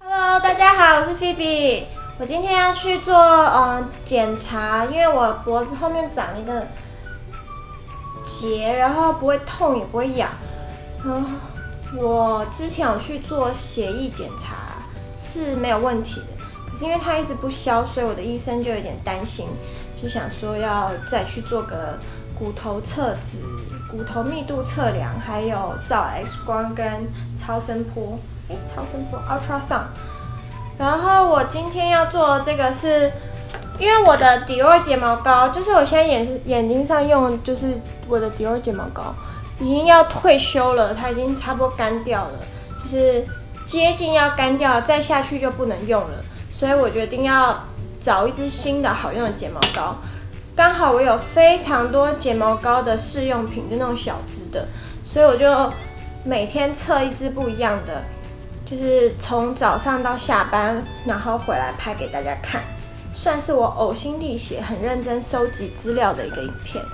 Hello， 大家好，我是 Phoebe。我今天要去做检查，因为我脖子后面长了一个结，然后不会痛也不会痒。我之前有去做血液检查是没有问题的，可是因为它一直不消，所以我的医生就有点担心，就想说要再去做个骨头测值、骨头密度测量，还有照 X 光跟超声波，超声波 （ultrasound）。然后我今天要做的这个是，因为我的 Dior 睫毛膏，就是我现在眼睛上用，就是我的 Dior 睫毛膏。 已经要退休了，它已经差不多干掉了，就是接近要干掉了，再下去就不能用了。所以我决定要找一支新的好用的睫毛膏。刚好我有非常多睫毛膏的试用品，就那种小支的，所以我就每天测一支不一样的，就是从早上到下班，然后回来拍给大家看，算是我呕心沥血、很认真收集资料的一个影片。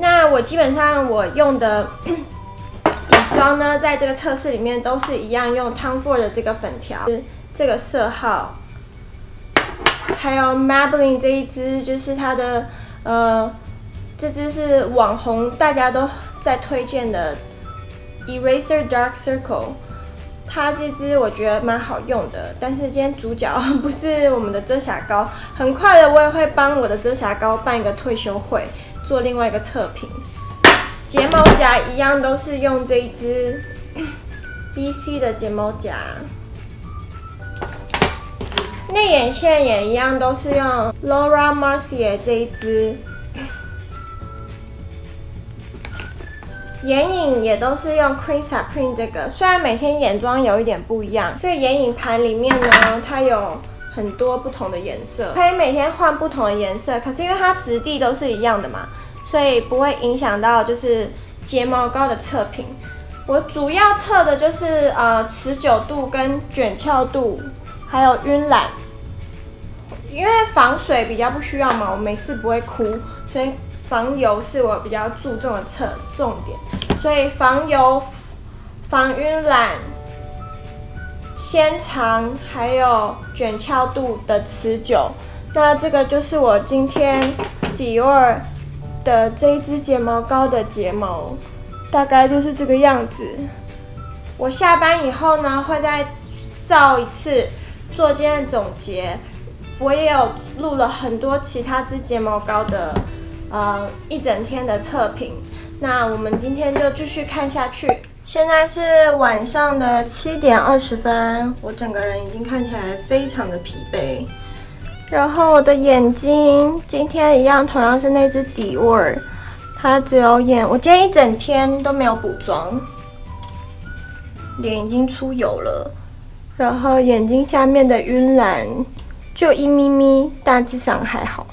那我基本上我用的底妆呢，在这个测试里面都是一样用 Tom Ford 的这个粉条，这个色号，还有 Maybelline 这一支，就是它的这支是网红大家都在推荐的 Eraser Dark Circle， 它这支我觉得蛮好用的，但是今天主角不是我们的遮瑕膏，很快的我也会帮我的遮瑕膏办一个退休会。 做另外一个测评，睫毛夹一样都是用这一支 BC 的睫毛夹，内眼线也一样都是用 Laura Mercier 这一支，眼影也都是用 Queen Supreme 这个。虽然每天眼妆有一点不一样，这个眼影盘里面呢，它有 很多不同的颜色，可以每天换不同的颜色。可是因为它质地都是一样的嘛，所以不会影响到就是睫毛膏的测评。我主要测的就是持久度、跟卷翘度，还有晕染。因为防水比较不需要嘛，我没事不会哭，所以防油是我比较注重的重点。所以防油、防晕染、 纤长还有卷翘度的持久，那这个就是我今天 Dior 的这一支睫毛膏的睫毛，大概就是这个样子。我下班以后呢，会再照一次做今天的总结。我也有录了很多其他支睫毛膏的一整天的测评。那我们今天就继续看下去。 现在是晚上的7点20分，我整个人已经看起来非常的疲惫。然后我的眼睛今天一样，同样是那支Dior，它只有眼，我今天一整天都没有补妆，脸已经出油了。然后眼睛下面的晕染就一咪咪，大致上还好。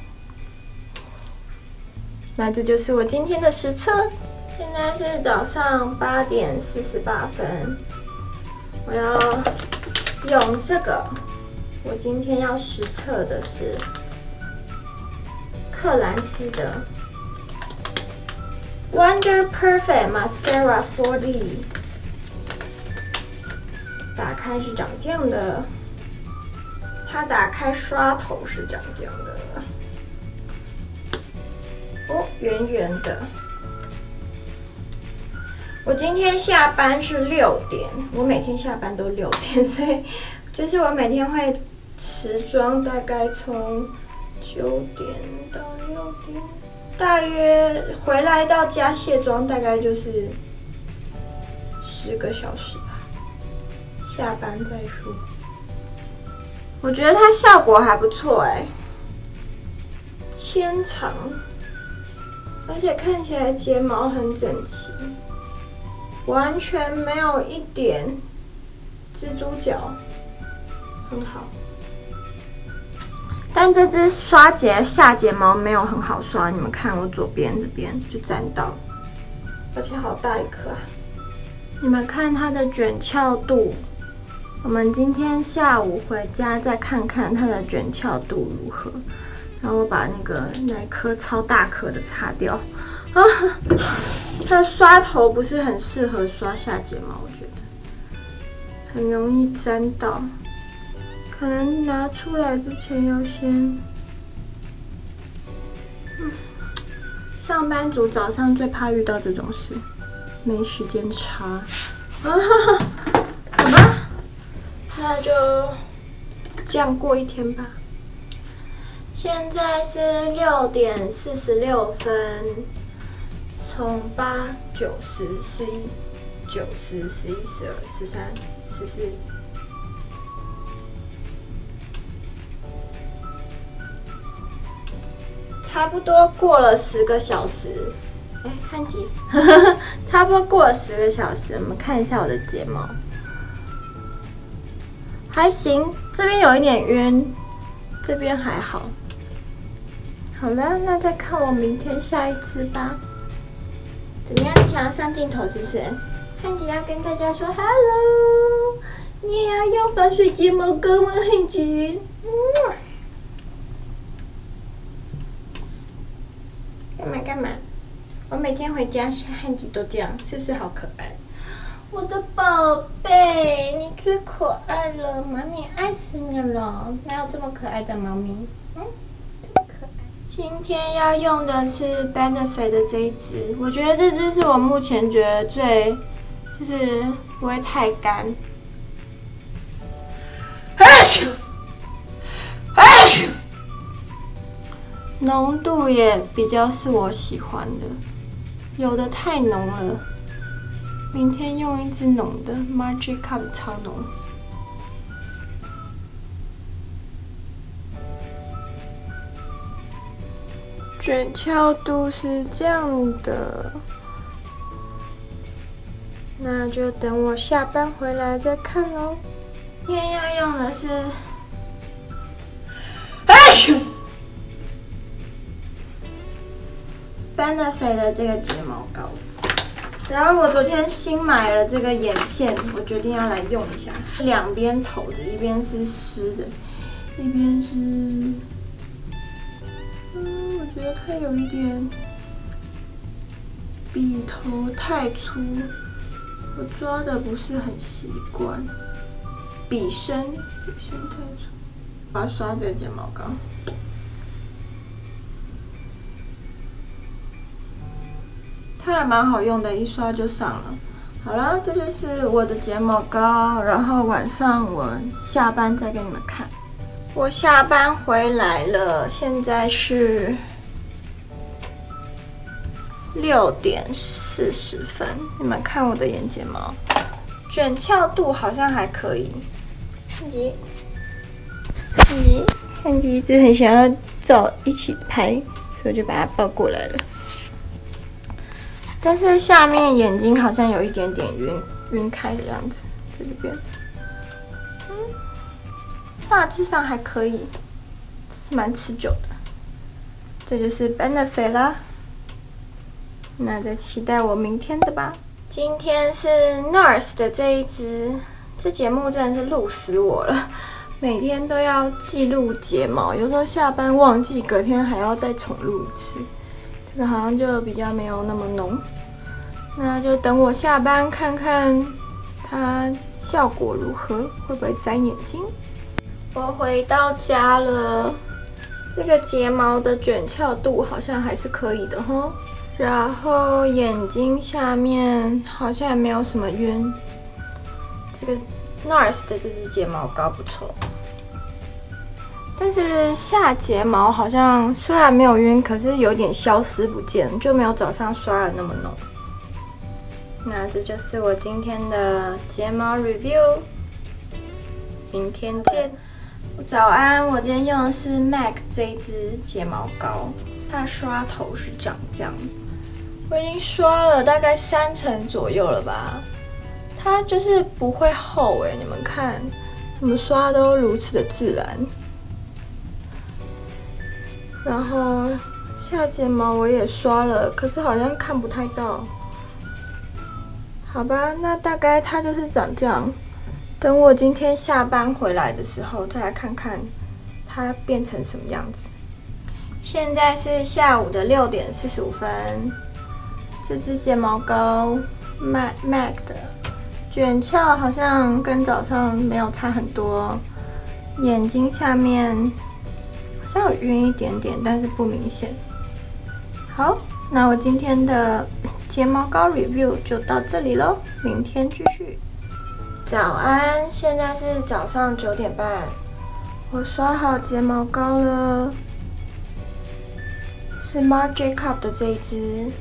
那这就是我今天的实测。 现在是早上8点48分，我要用这个。我今天要实测的是克兰斯的 Wonder Perfect Mascara 4D， 打开是长这样的，它打开刷头是长这样的，哦，圆圆的。 我今天下班是6点，我每天下班都6点，所以就是我每天会持妆，大概从9点到6点，大约回来到家卸妆，大概就是10个小时吧。下班再说。我觉得它效果还不错哎，纤长，而且看起来睫毛很整齐。 完全没有一点蜘蛛角，很好。但这支刷睫下睫毛没有很好刷，你们看我左边这边就沾到，而且好大一颗啊！你们看它的卷翘度，我们今天下午回家再看看它的卷翘度如何。然后我把那颗超大颗的擦掉。啊，它刷头不是很适合刷下睫毛，我觉得很容易沾到。可能拿出来之前要先。 上班族早上最怕遇到这种事，没时间擦。好吧，那就这样过一天吧。现在是6点46分，从8、9、10、11、9、10、11、12、13、14。差不多过了10个小时，哎，汉吉，差不多过了10个小时，我们看一下我的睫毛，还行，这边有一点晕，这边还好。好了，那再看我明天下一支吧。怎么样？你想要上镜头是不是？汉吉要跟大家说 hello， 你也要用防水睫毛膏吗？汉吉。干嘛？我每天回家汉吉都这样，是不是好可爱？我的宝贝，你最可爱了，妈咪爱死你了！哪有这么可爱的猫咪？嗯，这么可爱。今天要用的是 Benefit 的这一支，我觉得这支是我目前觉得最，就是不会太干。浓度也比较是我喜欢的，有的太浓了。明天用一支浓的 ，Magic Cup 超浓。卷翘度是这样的，那就等我下班回来再看喽。今天要用的是，Benefit 的这个睫毛膏，然后我昨天新买了这个眼线，我决定要来用一下。两边头的，一边是湿的，一边是……嗯，我觉得它有一点笔头太粗，我抓的不是很习惯。笔身太粗，我要刷这个睫毛膏。 它还蛮好用的，一刷就上了。好了，这就是我的睫毛膏，然后晚上我下班再给你们看。我下班回来了，现在是6点40分。你们看我的眼睫毛，卷翘度好像还可以。汉吉一直很想要照一起拍，所以我就把它抱过来了。 但是下面眼睛好像有一点点晕开的样子，在这边，嗯，大致上还可以，是蛮持久的。这就是 Benefit 啦，那再期待我明天的吧。今天是 NARS 的这一支，这节目真的是录死我了，每天都要记录睫毛，有时候下班忘记，隔天还要再重录一次。 那好像就比较没有那么浓，那就等我下班看看它效果如何，会不会沾眼睛。我回到家了，这个睫毛的卷翘度好像还是可以的吼，然后眼睛下面好像也没有什么晕。这个 NARS 的这支睫毛膏不错。 但是下睫毛好像虽然没有晕，可是有点消失不见，就没有早上刷的那么浓。那这就是我今天的睫毛 review， 明天见。早安，我今天用的是 MAC 这一支睫毛膏，它刷头是长这样，我已经刷了大概3层左右了吧，它就是不会厚哎、欸，你们看，怎么刷都如此的自然。 然后下睫毛我也刷了，可是好像看不太到。好吧，那大概它就是长这样。等我今天下班回来的时候，再来看看它变成什么样子。现在是下午的6点45分。这支睫毛膏 MAC 的卷翘好像跟早上没有差很多，眼睛下面好像有晕一点点，但是不明显。好，那我今天的睫毛膏 review 就到这里咯，明天继续。早安，现在是早上9点半，我刷好睫毛膏了，是 Marc Jacobs 的这一支。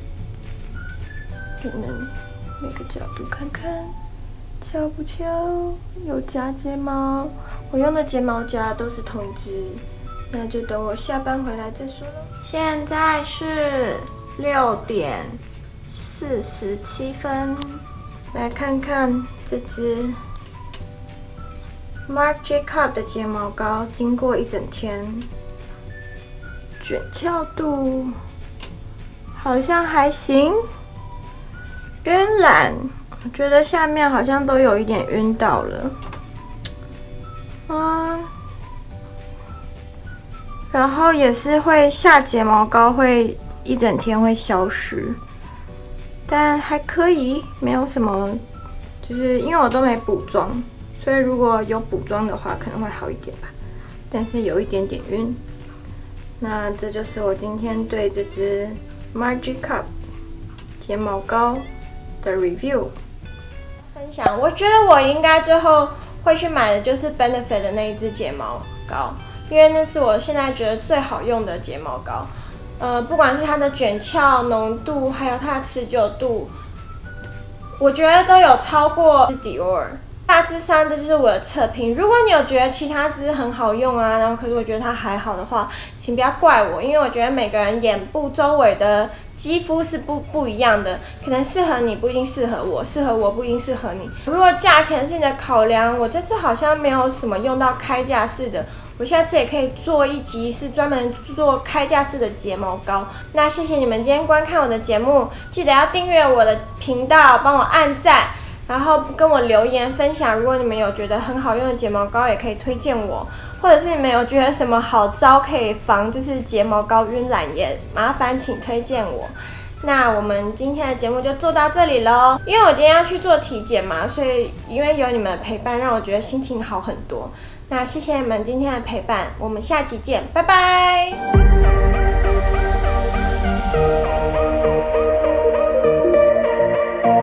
给你们每个角度看看，翘不翘？有夹睫毛，我用的睫毛夹都是同一支，那就等我下班回来再说咯。现在是6点47分，来看看这支 Marc Jacobs 的睫毛膏，经过一整天，卷翘度好像还行。 晕染，我觉得下面好像都有一点晕到了，然后也是会下睫毛膏，会一整天会消失，但还可以，没有什么，就是因为我都没补妆，所以如果有补妆的话可能会好一点吧，但是有一点点晕。那这就是我今天对这支 Marc Jacobs 睫毛膏 的 review 分享，我觉得我应该最后会去买的就是 Benefit 的那一支睫毛膏，因为那是我现在觉得最好用的睫毛膏。不管是它的卷翘、浓度，还有它的持久度，我觉得都有超过 Dior。大致上这就是我的测评。如果你有觉得其他支很好用啊，然后可是我觉得它还好的话，请不要怪我，因为我觉得每个人眼部周围的 肌肤是不一样的，可能适合你不一定适合我，适合我不一定适合你。如果价钱是你的考量，我这次好像没有什么用到开架式的，我下次也可以做一集是专门做开架式的睫毛膏。那谢谢你们今天观看我的节目，记得要订阅我的频道，帮我按赞，然后跟我留言分享。如果你们有觉得很好用的睫毛膏，也可以推荐我，或者是你们有觉得什么好招可以防就是睫毛膏晕染也麻烦请推荐我。那我们今天的节目就做到这里咯，因为我今天要去做体检嘛，所以因为有你们的陪伴，让我觉得心情好很多。那谢谢你们今天的陪伴，我们下期见，拜拜。